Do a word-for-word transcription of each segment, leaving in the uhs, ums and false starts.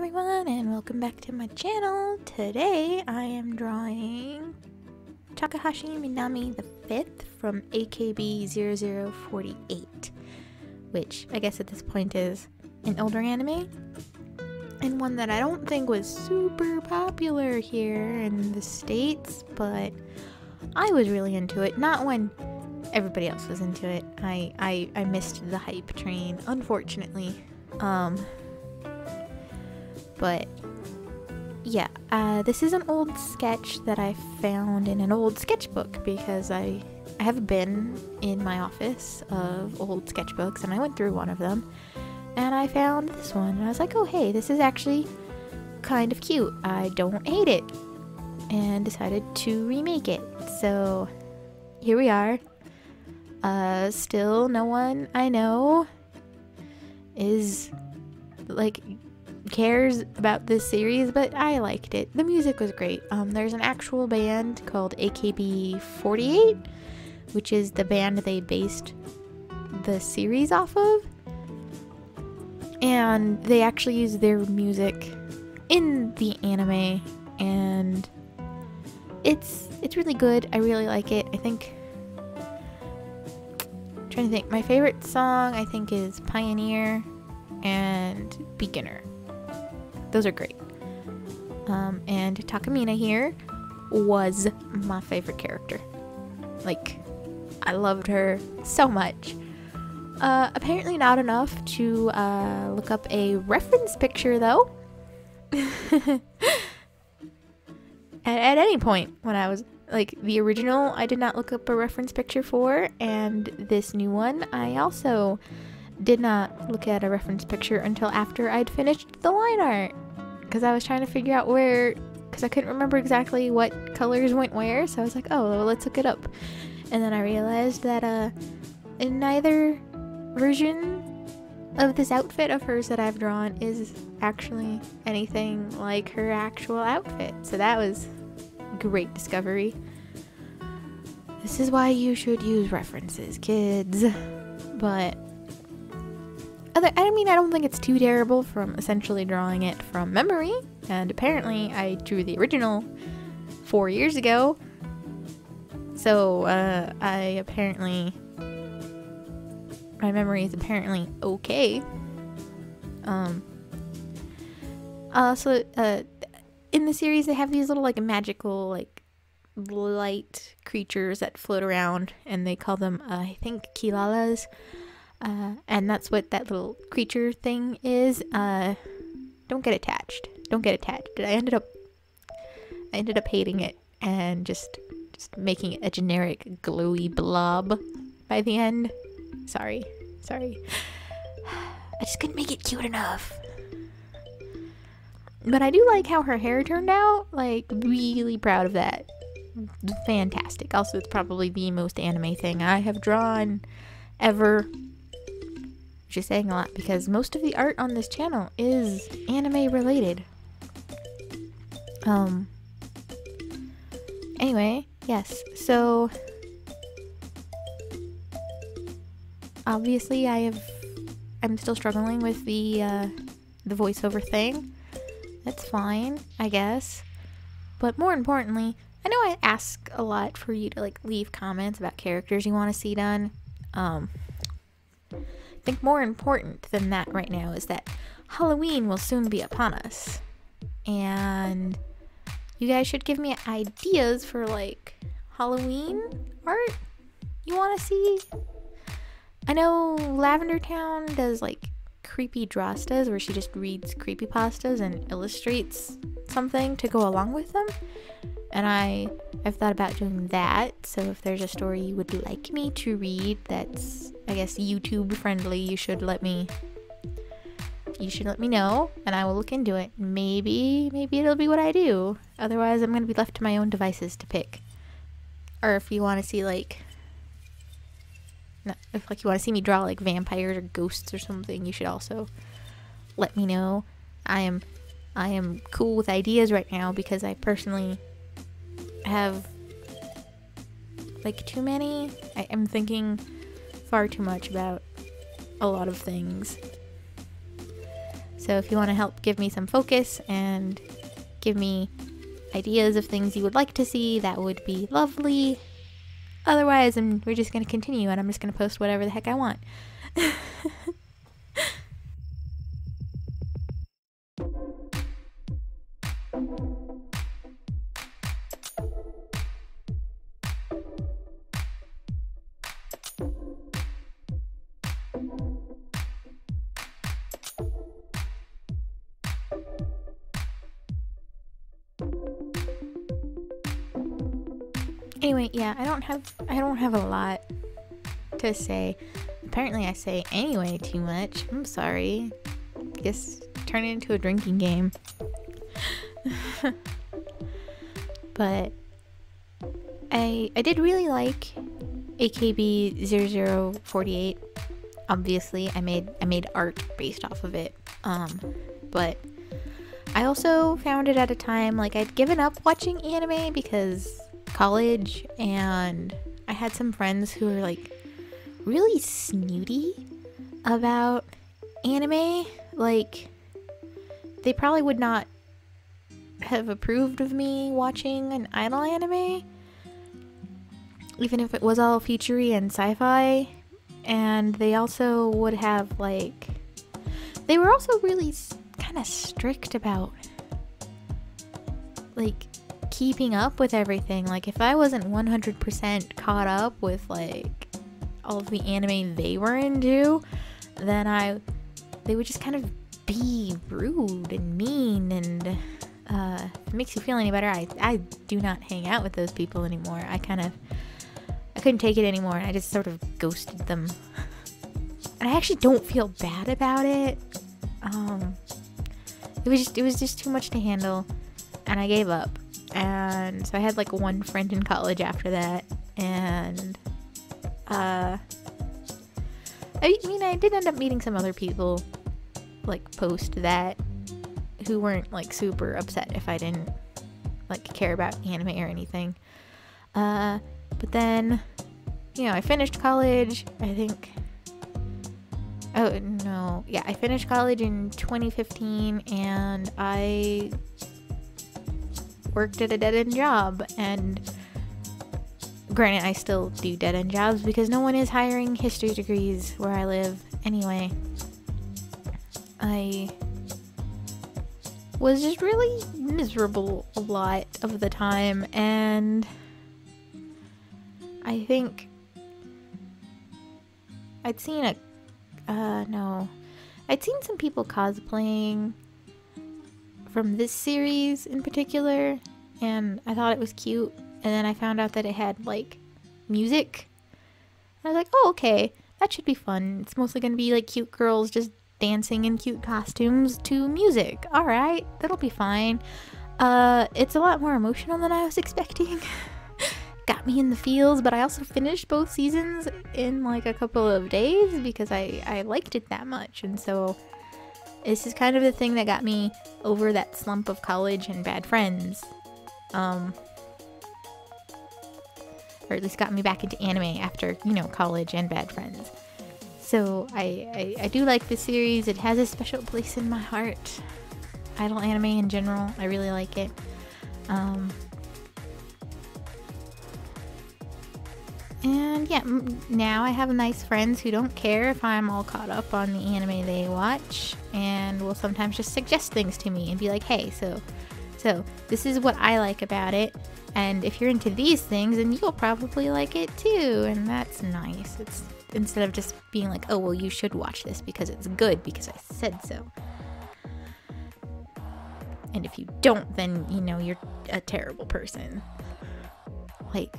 everyone and welcome back to my channel. Today I am drawing Takahashi Minami the fifth from A K B forty-eight, which I guess at this point is an older anime and one that I don't think was super popular here in the States, but I was really into it. Not when everybody else was into it. I, I, I missed the hype train, unfortunately. Um, but yeah, uh, this is an old sketch that I found in an old sketchbook because I, I have a bin in my office of old sketchbooks and I went through one of them and I found this one and I was like, oh hey, this is actually kind of cute. I don't hate it, and decided to remake it. So here we are. Uh, still no one I know is like cares about this series, but I liked it. The music was great. Um, there's an actual band called A K B forty-eight, which is the band they based the series off of, and they actually use their music in the anime, and it's it's really good. I really like it. I think I'm trying to think. My favorite song I think is Pioneer and Beginner. Those are great. Um, and Takamina here was my favorite character. Like, I loved her so much. Uh, apparently not enough to uh, look up a reference picture, though. at, at any point when I was... Like, the original I did not look up a reference picture for, and this new one I also... did not look at a reference picture until after I'd finished the line art, because I was trying to figure out where, because I couldn't remember exactly what colors went where, so I was like, oh well, let's look it up. And then I realized that uh in neither version of this outfit of hers that I've drawn is actually anything like her actual outfit, so that was a great discovery. This is why you should use references, kids. But I mean, I don't think it's too terrible from essentially drawing it from memory, and apparently I drew the original four years ago, so uh, I apparently, my memory is apparently okay. Um, also, uh, in the series they have these little, like, magical, like, light creatures that float around, and they call them, uh, I think, Kilalas. Uh, and that's what that little creature thing is. Uh, don't get attached. Don't get attached. I ended up, I ended up hating it and just, just making it a generic glowy blob by the end. Sorry, sorry. I just couldn't make it cute enough. But I do like how her hair turned out. Like, really proud of that. Fantastic. Also, it's probably the most anime thing I have drawn ever. Which is saying a lot because most of the art on this channel is anime related. Um. Anyway, yes. So obviously, I have. I'm still struggling with the uh, the voiceover thing. That's fine, I guess. But more importantly, I know I ask a lot for you to like leave comments about characters you want to see done. Um. I think more important than that right now is that Halloween will soon be upon us, and you guys should give me ideas for like Halloween art you want to see. I know Lavender Town does like creepy drastas where she just reads creepypastas and illustrates something to go along with them, and I I've thought about doing that. So if there's a story you would like me to read that's, I guess, YouTube friendly, you should let me you should let me know, and I will look into it. Maybe maybe it'll be what I do. Otherwise, I'm gonna be left to my own devices to pick. Or if you want to see like no, if like you want to see me draw like vampires or ghosts or something, you should also let me know. I am I am cool with ideas right now because I personally have like too many. I am thinking far too much about a lot of things. So if you want to help give me some focus and give me ideas of things you would like to see, that would be lovely. Otherwise, I'm, we're just going to continue and I'm just going to post whatever the heck I want. Anyway, yeah, I don't have I don't have a lot to say. Apparently I say anyway too much. I'm sorry. Guess turn it into a drinking game. But I I did really like A K B zero zero four eight. Obviously, I made I made art based off of it. Um, but I also found it at a time like I'd given up watching anime because college, and I had some friends who were like really snooty about anime. Like, they probably would not have approved of me watching an idol anime, even if it was all future-y and sci-fi, and they also would have like they were also really kind of strict about like keeping up with everything. Like, if I wasn't one hundred percent caught up with like all of the anime they were into, then I they would just kind of be rude and mean, and uh if it makes you feel any better, I, I do not hang out with those people anymore. I kind of I couldn't take it anymore, and I just sort of ghosted them. And I actually don't feel bad about it. Um it was just it was just too much to handle, and I gave up. And so I had like one friend in college after that, and uh I mean, I did end up meeting some other people like post that who weren't like super upset if I didn't like care about anime or anything. Uh but then, you know, I finished college, I think oh no yeah I finished college in twenty fifteen, and I worked at a dead-end job. And granted, I still do dead-end jobs because no one is hiring history degrees where I live anyway. I was just really miserable a lot of the time, and I think I'd seen a uh no I'd seen some people cosplaying from this series in particular, and I thought it was cute, and then I found out that it had like music, and I was like, oh, okay, that should be fun. It's mostly gonna be like cute girls just dancing in cute costumes to music. Alright, that'll be fine. Uh, it's a lot more emotional than I was expecting. Got me in the feels, but I also finished both seasons in like a couple of days because I, I liked it that much, and so this is kind of the thing that got me over that slump of college and bad friends. Um, or at least got me back into anime after, you know, college and bad friends. So I, I, I do like this series. It has a special place in my heart. Idol anime in general, I really like it. Um, and yeah, now I have nice friends who don't care if I'm all caught up on the anime they watch, and will sometimes just suggest things to me and be like, hey, so so this is what I like about it, and if you're into these things, then you'll probably like it too. And that's nice. It's instead of just being like, oh well, you should watch this because it's good because I said so, and if you don't, then you know you're a terrible person. Like,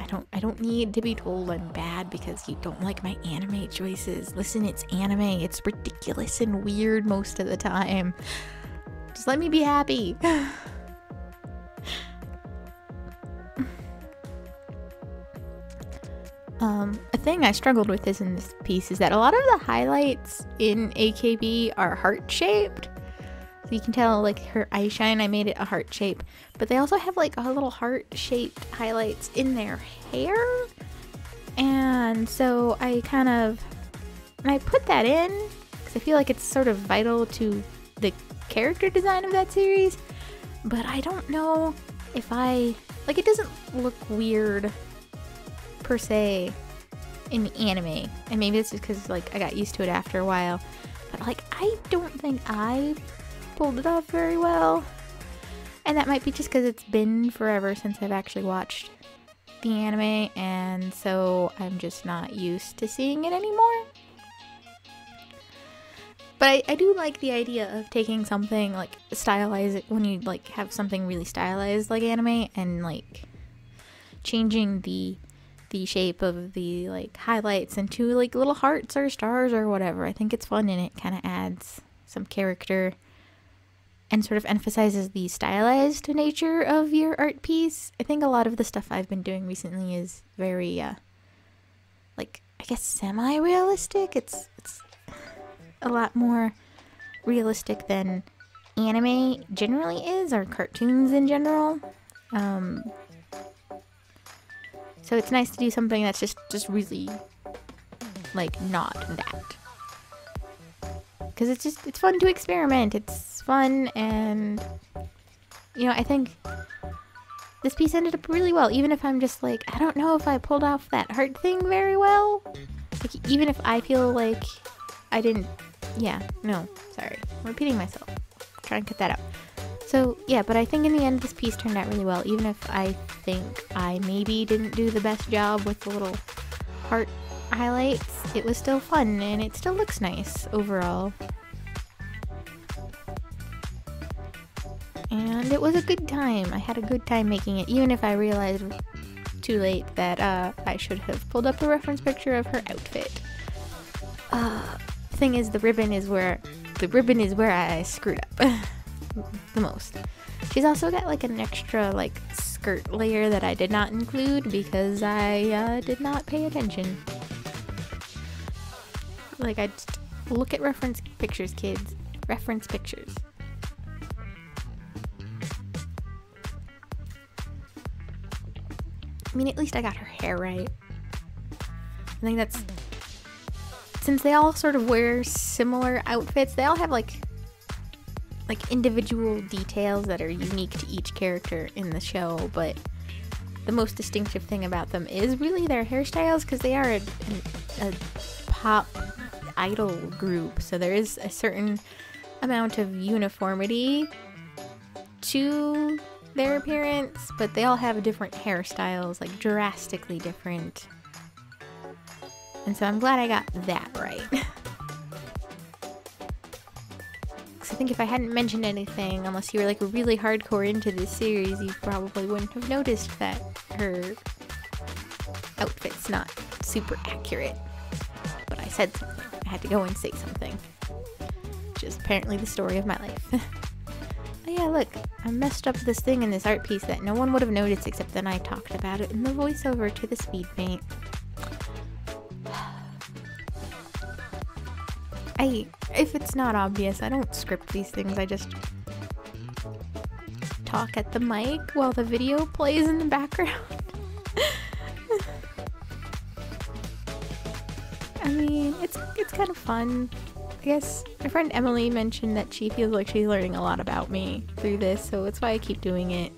I don't I don't need to be told I'm bad because you don't like my anime choices. Listen, it's anime. It's ridiculous and weird most of the time. Just let me be happy. um, a thing I struggled with is in this piece is that a lot of the highlights in A K B are heart-shaped. So you can tell, like, her eyeshine, I made it a heart shape. But they also have, like, a little heart-shaped highlights in their hair. And so I kind of... And I put that in because I feel like it's sort of vital to the character design of that series, but I don't know if I... Like, it doesn't look weird, per se, in anime, and maybe it's just because, like, I got used to it after a while, but, like, I don't think I pulled it off very well, and that might be just because it's been forever since I've actually watched the anime, and so I'm just not used to seeing it anymore. But I, I do like the idea of taking something, like, stylize it when you, like, have something really stylized like anime and, like, changing the the shape of the, like, highlights into, like, little hearts or stars or whatever. I think it's fun and it kind of adds some character and sort of emphasizes the stylized nature of your art piece. I think a lot of the stuff I've been doing recently is very, uh, like, I guess semi-realistic. It's, it's... a lot more realistic than anime generally is, or cartoons in general. Um, so it's nice to do something that's just, just really, like, not that. Because it's just, it's fun to experiment, it's fun, and, you know, I think this piece ended up really well, even if I'm just like, I don't know if I pulled off that heart thing very well. Like, even if I feel like I didn't... Yeah, no, sorry. I'm repeating myself. Try and cut that out. So, yeah, but I think in the end this piece turned out really well, even if I think I maybe didn't do the best job with the little heart highlights. It was still fun, and it still looks nice overall. And it was a good time. I had a good time making it, even if I realized too late that uh, I should have pulled up a reference picture of her outfit. Uh... Thing is, the ribbon is where the ribbon is where I screwed up the most. She's also got like an extra like skirt layer that I did not include because I uh, did not pay attention. Like, I just look at reference pictures, kids. Reference pictures. I mean, at least I got her hair right. I think that's... Since they all sort of wear similar outfits, they all have like like individual details that are unique to each character in the show, but the most distinctive thing about them is really their hairstyles, because they are a, a, a pop idol group, so there is a certain amount of uniformity to their appearance, but they all have different hairstyles, like drastically different. And so I'm glad I got that right. Because I think if I hadn't mentioned anything, unless you were like really hardcore into this series, you probably wouldn't have noticed that her outfit's not super accurate. But I said something. I had to go and say something. Which is apparently the story of my life. Oh yeah, look. I messed up this thing in this art piece that no one would have noticed except that I talked about it in the voiceover to the speed paint. I, if it's not obvious, I don't script these things, I just talk at the mic while the video plays in the background. I mean, it's, it's kind of fun. I guess my friend Emily mentioned that she feels like she's learning a lot about me through this, so that's why I keep doing it.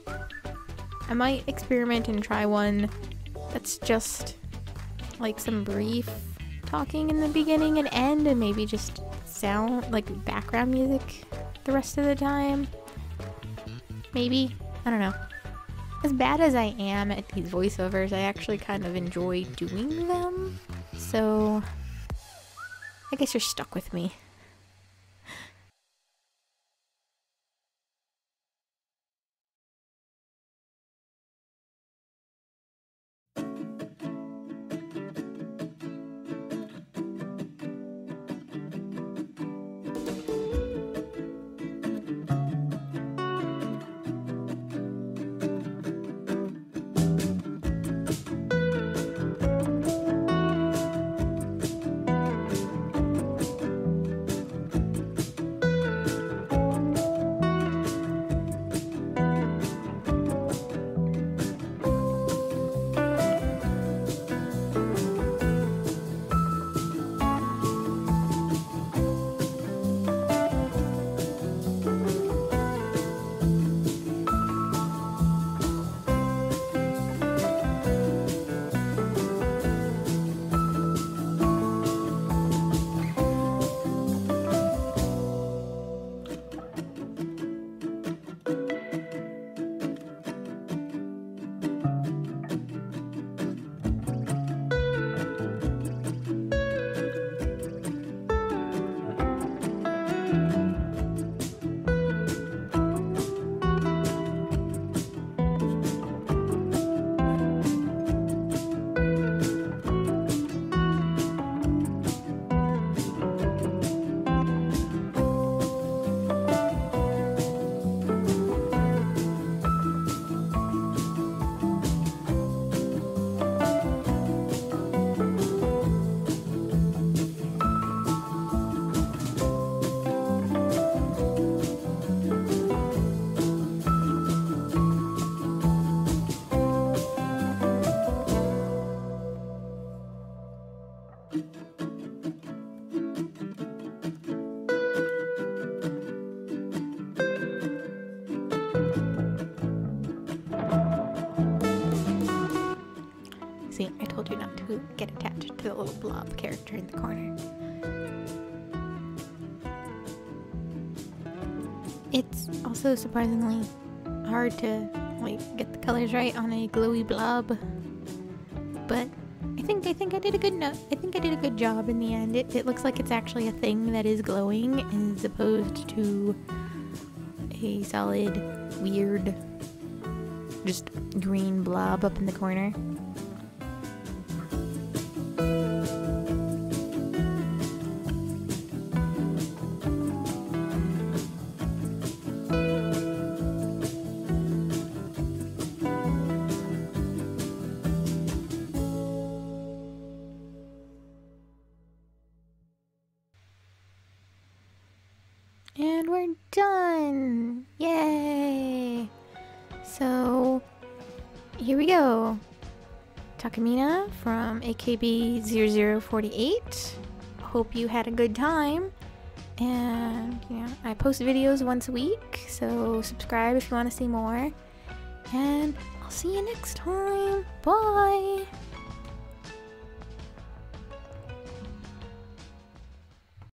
I might experiment and try one that's just like some brief talking in the beginning and end, and maybe just sound like background music the rest of the time. Maybe, I don't know. As bad as I am at these voiceovers, I actually kind of enjoy doing them, so I guess you're stuck with me. in the corner. It's also surprisingly hard to like get the colors right on a glowy blob, but I think I think I did a good no- I think I did a good job in the end. It, it looks like it's actually a thing that is glowing as opposed to a solid weird just green blob up in the corner. And we're done! Yay! So, here we go. Takamina from A K B zero zero four eight. Hope you had a good time. And, you know, I post videos once a week, so subscribe if you want to see more. And I'll see you next time. Bye!